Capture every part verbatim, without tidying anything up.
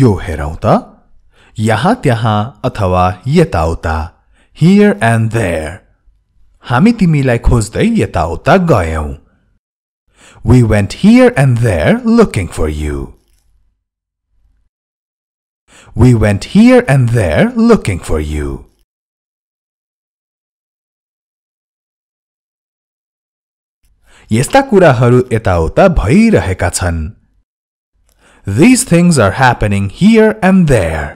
यो हेरौं त, यहाँ त्यहाँ अथवा यताउता, हियर एन्ड देयर। हामी तिमीलाई खोज्दै यताउता गयौं। We went here and there looking for you. We went here and there looking for you. यस्ता कुराहरू यताउता भइरहेका छन्। These things are happening here and there.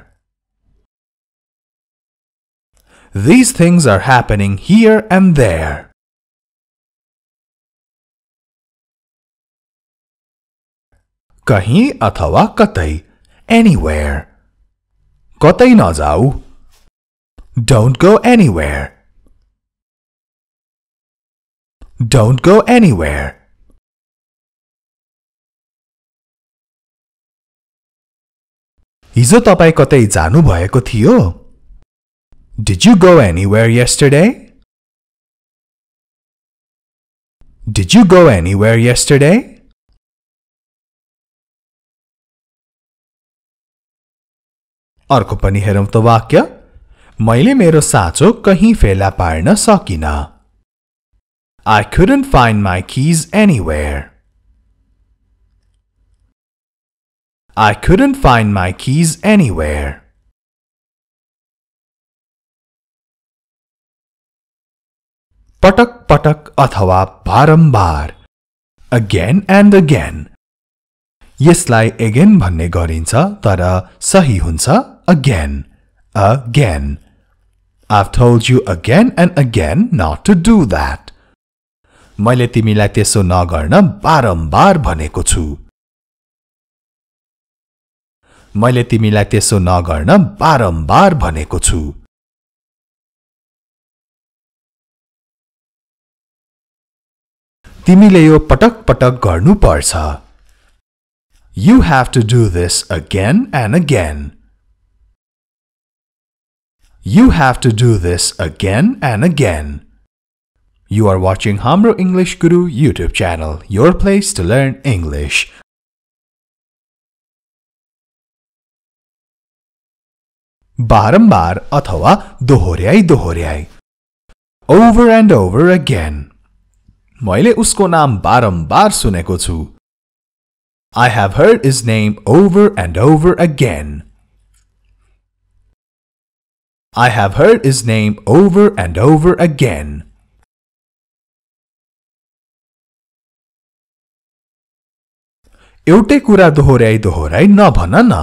These things are happening here and there. कहीं अथवा कतै, anywhere. कतै नजाऊ, don't go anywhere. Don't go anywhere. हिजो तपाई कतै जानु भएको थियो? Did you go anywhere yesterday? Did you go anywhere yesterday? अर्को पनि हेरौं त वाक्य। मैले मेरो साँचो कहीं फेला पार्न सकिन। I couldn't find my keys anywhere. I couldn't find my keys anywhere. पटक पटक अथवा बारम्बार, again and again. यसलाई again भन्ने गरिन्छ तर सही हुन्छ again, again. I've told you again and again not to do that. मैले तिमीलाई त्यसो नगर्न बारम्बार भनेको छु। मैले तिमीलाई त्यसो नगर्न बारम्बार भनेको छु। तिमीले यो पटक पटक गर्नुपर्छ। You have to do this again and again. You have to do this again and again. You are watching Hamro English Guru YouTube channel, your place to learn English. बारम्बार अथवा दोहोर्याई दोहोर्याई, over and over again. मैले उसको नाम बारम्बार सुनेको छु। I have heard his name over and over again. I have heard his name over and over again. एउटै कुरा दोहोर्याई दोहोर्याई नभन न।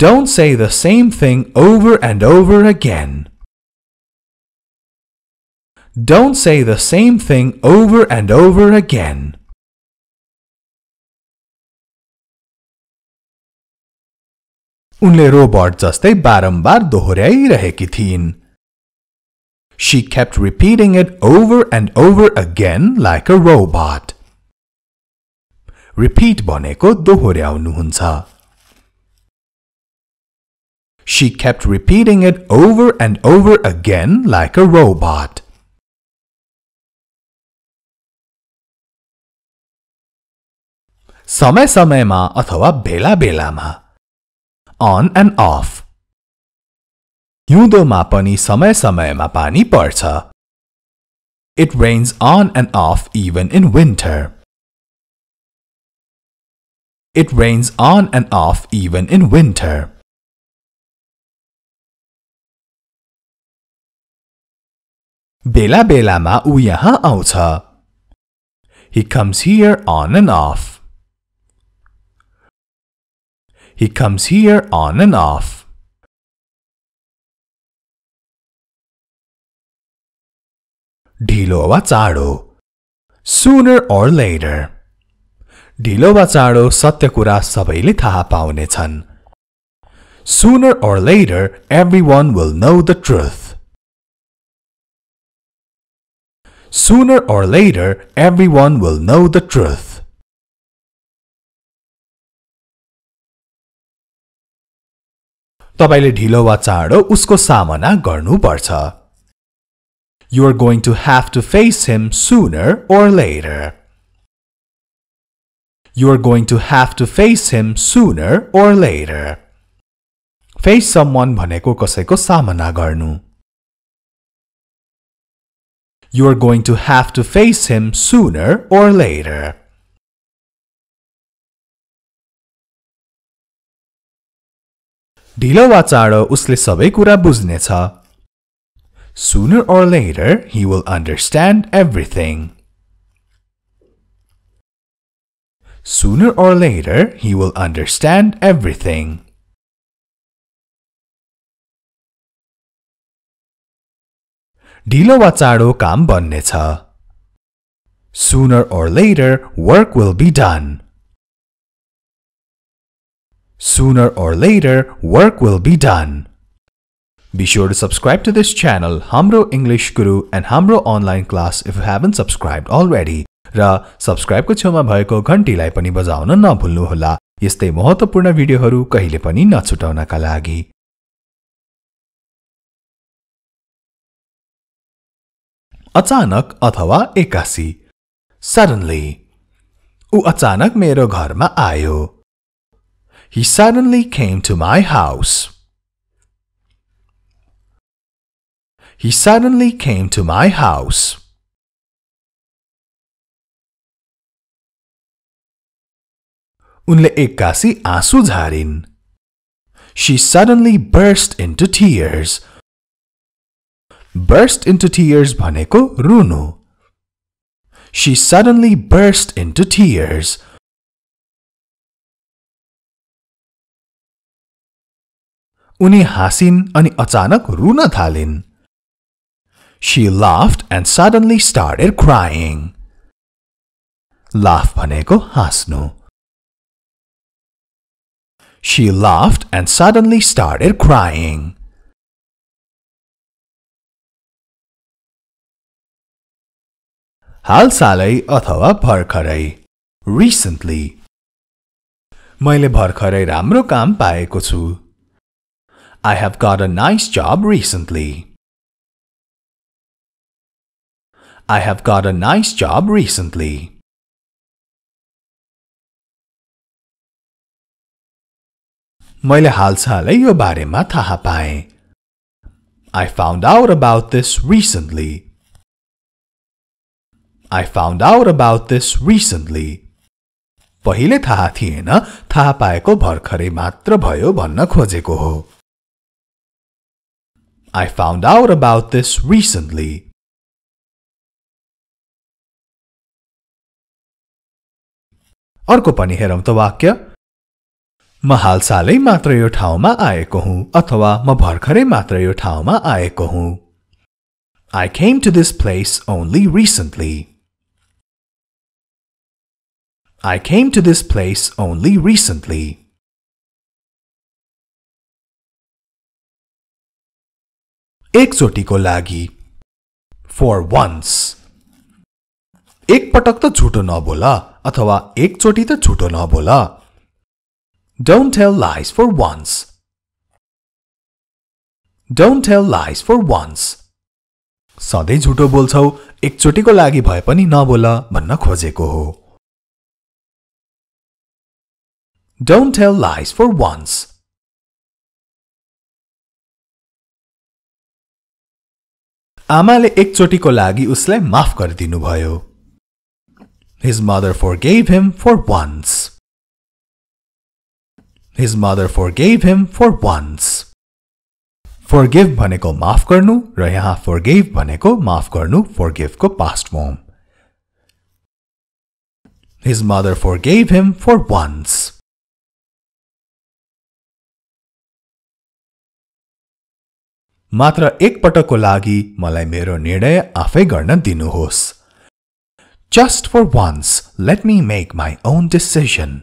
Don't say the same thing over and over again. Don't say the same thing over and over again. उनले robot जस्तै बारम्बार दोहोर्याइरहेकी थिइन्। She kept repeating it over and over again like a robot. Repeat भनेको दोहोर्याउनु हुन्छ। She kept repeating it over and over again like a robot. समय समयमा अथवा बेला बेलामा, on and off. हिउँदोमा पनि समय समयमा पानी पर्छ. It rains on and off even in winter. It rains on and off even in winter. बेला बेलामा ऊ यहाँ आउँछ. He comes here on and off. He comes here on and off. ढिलो वा चाँडो, sooner or later. ढिलो वा चाँडो सत्य कुरा सबैले थाहा पाउने छन्. Sooner or later, everyone will know the truth. Sooner or later, everyone will know the truth. तपाईले ढिलो वा चाँडो उसको सामना गर्नुपर्छ. You are going to have to face him sooner or later. you are going to have to face him sooner or later. Face someone bhaneko kasaiko samana garnu. You are going to have to face him sooner or later. Dhilo wa chado usle sabai kura bujnecha. Sooner or later, he will understand everything. Sooner or later, he will understand everything. Dhilo wa chado kaam bannecha. Sooner or later, work will be done. Sooner or later, work will be done. Be sure to subscribe to this channel, Hamro English Guru and Hamro Online Class if you haven't subscribed already. Ra subscribe ko chhauma bhayeko ghanti lai pani bajauna nabhulnu hola. Yestai mahatvapurna video haru kahile pani nachutaunaka lagi. Achanak athawa ekasi. Suddenly. U achanak mero gharma ayo. He suddenly came to my house. He suddenly came to my house. Unle ekkasi aansu jharin. She suddenly burst into tears. Burst into tears bhaneko runu. She suddenly burst into tears. Uni hasin ani achanak runa thalin. She laughed and suddenly started crying. Laugh bhaneko hasnu. She laughed and suddenly started crying. Halsalai athawa bharkharai. Recently. Maile bharkharai ramro kaam paeko chu. I have got a nice job recently. I have got a nice job recently. मैले हालसालै यो बारेमा थाहा पाएँ. I found out about this recently. I found out about this recently. पहिले थाहा थिएन, थाहा पाएको भर्खरै मात्र भयो भन्न खोजेको हो. I found out about this recently. अर्को पनि हेरौं त वाक्य. म हालसालै मात्र यो ठाउँमा आएको हुँ अथवा म भर्खरै मात्र यो ठाउँमा आएको हुँ. I came to this place only recently. I came to this place only recently. एकचोटीको लागि. For once. एक पटक त झुटो नबोला अथवा एकचोटी त झुटो नबोला. Don't tell lies for once. Don't tell lies for once. सधैँ झुटो बोल्छौ, एकचोटीको लागि भए पनि नबोला भन्न खोजेको हो. Don't tell lies for once. आमाले एकचोटीको लागि उसलाई माफ गरिदिनु भयो. His mother forgave him for once. His mother forgave him for once. Forgive भनेको माफ गर्नु र यहाँ forgave भनेको माफ गर्नु forgive को past form. His mother forgave him for once. मात्र एक पटकको लागि मलाई मेरो निर्णय आफै गर्न दिनुहोस्. Just for once, let me make my own decision.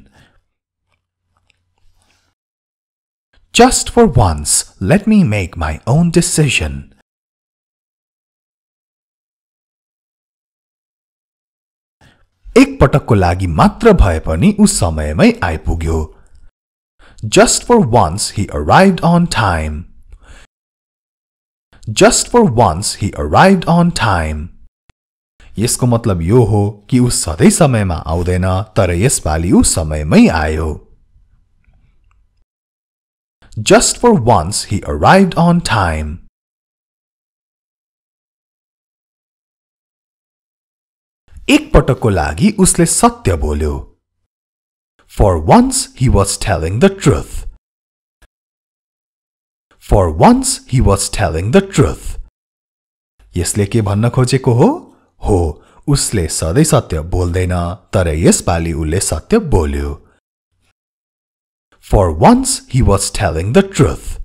Just for once, let me make my own decision. एक पटकको लागि मात्र भए पनि उस समयमै आइपुग्यो. Just for once, he arrived on time. Just for once, he arrived on time. यसको मतलब यो हो कि ऊ सधैं समयमा आउँदैन तर यसपालि ऊ समयमै आयो. Just for once he arrived on time. एक पटकको लागि उसले सत्य बोल्यो. For once he was telling the truth. For once he was telling the truth. यसले के भन्न खोजेको हो? हो, उसले सधैं सत्य बोल्दैन तर यसपालि उले सत्य बोल्यो. For once he was telling the truth.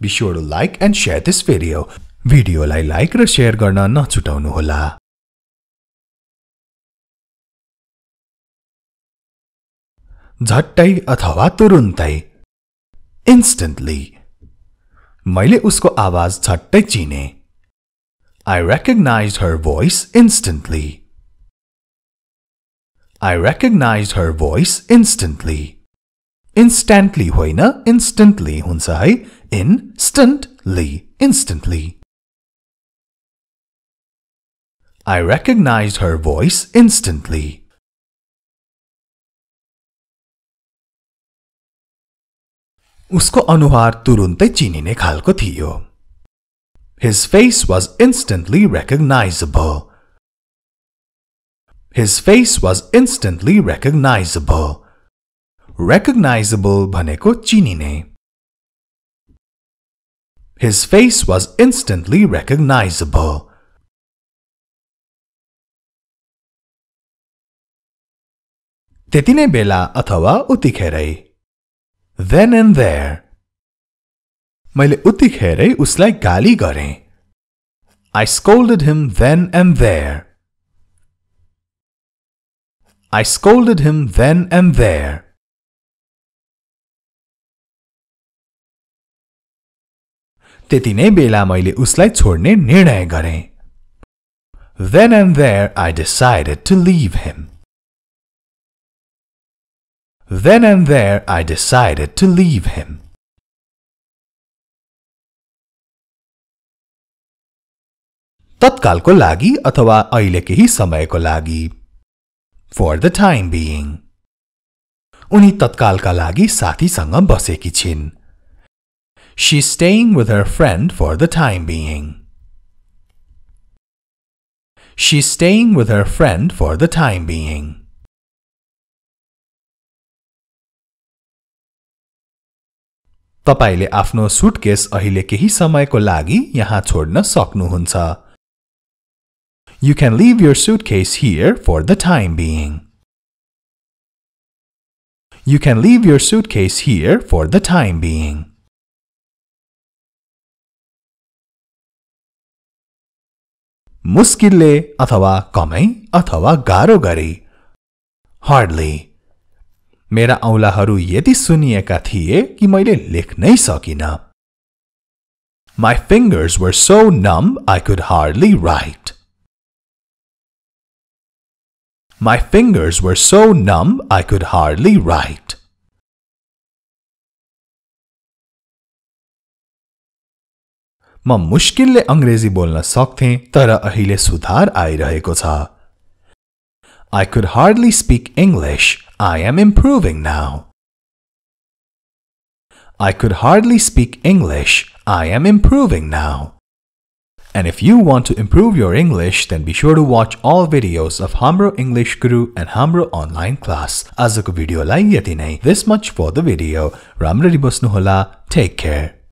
Be sure to like and share this video. Video lie like raw share गर्न नछुटाउनु होला. झट्टै अथवा तुरुन्तै. Instantly. मैले उसको आवाज झट्टै चिने. I recognized her voice instantly. I recognized her voice instantly. Instantly होइन, instantly हुन्छ है. Instantly, instantly. I recognized her voice instantly. उसको अनुहार तुरुन्तै चिनिने खालको थियो. His face was instantly recognizable. His face was instantly recognizable. Recognizable भनेको चिनिने. His face was instantly recognizable. त्यति नै बेला अथवा उतिखेरै. Then and there. मैले उतिखेरै उसलाई गाली गरेँ. I scolded him then and there. I scolded him then and there. त्यति नै बेला मैले उसलाई छोड्ने निर्णय गरेँ. Then and there I decided to leave him. Then and there I decided to leave him. तत्कालको लागि अथवा अहिले केही समयको लागि. For the time being. उनी तत्कालका लागि साथीसँग बसेकी छिन्. She's staying with her friend for the time being. She's staying with her friend for the time being. तपाईले आफ्नो सुटकेस अहिले केही समयको लागि यहाँ छोड्न सक्नुहुन्छ. You can leave your suitcase here for the time being. You can leave your suitcase here for the time being. मुस्किलले अथवा कमै अथवा गाह्रो गरी. Hardly. मेरा औँलाहरू यति सुन्निएका थिए कि मैले लेख्नै सकिनँ. My fingers were so numb I could hardly write. My fingers were so numb I could hardly write. म मुश्किलले अंग्रेजी बोल्न सक्थेँ तर अहिले सुधार आइरहेको छ. I could hardly speak English. I am improving now. I could hardly speak English. I am improving now. And if you want to improve your English, then be sure to watch all videos of Hamro English Guru and Hamro Online Class. आजको भिडियोलाई यति नै. This much for the video. राम्ररी बस्नुहोला. Take care.